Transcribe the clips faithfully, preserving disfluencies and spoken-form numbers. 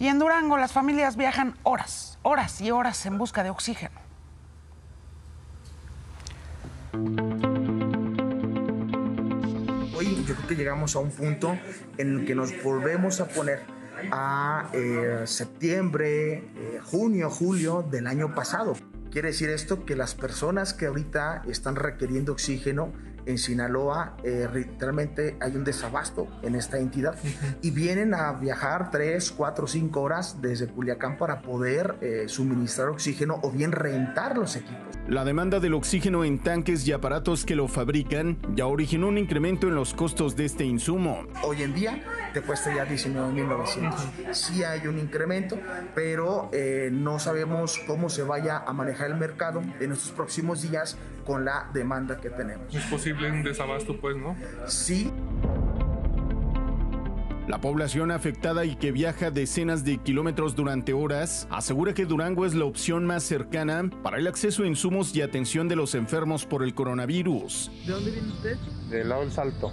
Y en Durango las familias viajan horas, horas y horas en busca de oxígeno. Hoy yo creo que llegamos a un punto en el que nos volvemos a poner a eh, septiembre, eh, junio, julio del año pasado. Quiere decir esto que las personas que ahorita están requiriendo oxígeno en Sinaloa, eh, realmente hay un desabasto en esta entidad y vienen a viajar tres, cuatro, cinco horas desde Culiacán para poder eh, suministrar oxígeno o bien rentar los equipos. La demanda del oxígeno en tanques y aparatos que lo fabrican ya originó un incremento en los costos de este insumo. Hoy en día te cuesta ya diecinueve mil novecientos. Sí hay un incremento, pero eh, no sabemos cómo se vaya a manejar el mercado en estos próximos días con la demanda que tenemos. ¿Es posible un desabasto, pues, no? Sí. La población afectada y que viaja decenas de kilómetros durante horas asegura que Durango es la opción más cercana para el acceso a insumos y atención de los enfermos por el coronavirus. ¿De dónde viene usted? Del lado del Salto.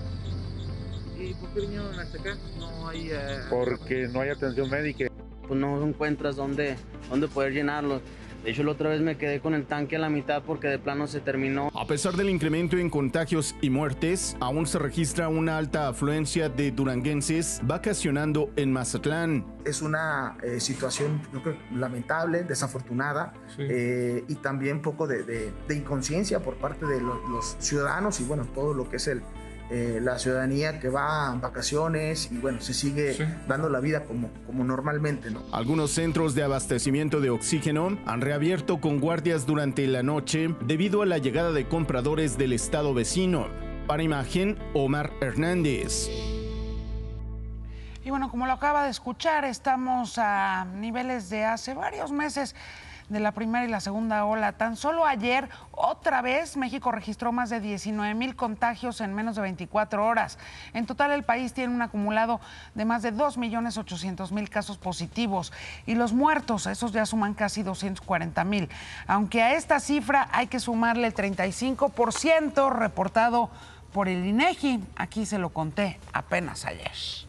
¿Y por qué vinieron hasta acá? No hay... Eh... Porque no hay atención médica. Pues no encuentras dónde, dónde poder llenarlos. De hecho, la otra vez me quedé con el tanque a la mitad porque de plano se terminó. A pesar del incremento en contagios y muertes, aún se registra una alta afluencia de duranguenses vacacionando en Mazatlán. Es una eh, situación, yo creo, lamentable, desafortunada, sí. eh, y también un poco de, de, de inconsciencia por parte de los, los ciudadanos y, bueno, todo lo que es el... Eh, la ciudadanía que va a vacaciones y, bueno, se sigue sí. dando la vida como, como normalmente, ¿no? Algunos centros de abastecimiento de oxígeno han reabierto con guardias durante la noche debido a la llegada de compradores del estado vecino. Para Imagen, Omar Hernández. Y bueno, como lo acaba de escuchar, estamos a niveles de hace varios meses de la primera y la segunda ola. Tan solo ayer, otra vez, México registró más de diecinueve mil contagios en menos de veinticuatro horas. En total, el país tiene un acumulado de más de dos millones ochocientos mil casos positivos. Y los muertos, esos ya suman casi doscientos cuarenta mil. Aunque a esta cifra hay que sumarle el treinta y cinco por ciento reportado por el INEGI. Aquí se lo conté apenas ayer.